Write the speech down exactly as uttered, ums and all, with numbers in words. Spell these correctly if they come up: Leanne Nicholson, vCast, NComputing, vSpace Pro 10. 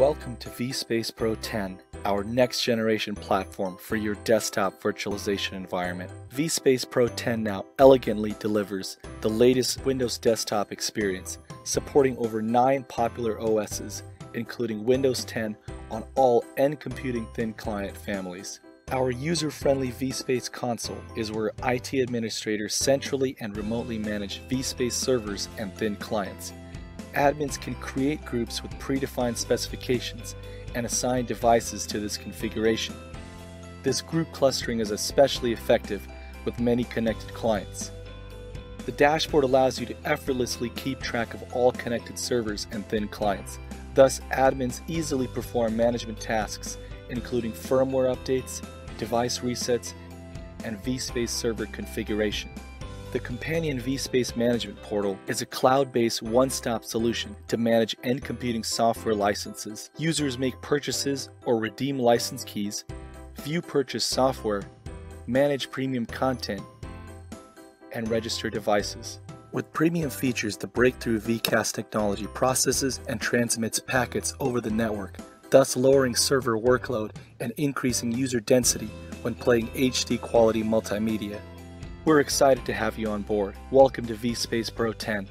Welcome to vSpace Pro ten, our next generation platform for your desktop virtualization environment. vSpace Pro ten now elegantly delivers the latest Windows desktop experience, supporting over nine popular O Ss, including Windows ten on all N computing thin client families. Our user-friendly vSpace console is where I T administrators centrally and remotely manage vSpace servers and thin clients. Admins can create groups with predefined specifications and assign devices to this configuration. This group clustering is especially effective with many connected clients. The dashboard allows you to effortlessly keep track of all connected servers and thin clients. Thus, admins easily perform management tasks, including firmware updates, device resets, and vSpace server configuration. The companion vSpace Management Portal is a cloud-based one-stop solution to manage end computing software licenses. Users make purchases or redeem license keys, view purchase software, manage premium content, and register devices. With premium features, the breakthrough vCast technology processes and transmits packets over the network, thus lowering server workload and increasing user density when playing H D quality multimedia. We're excited to have you on board. Welcome to vSpace Pro ten.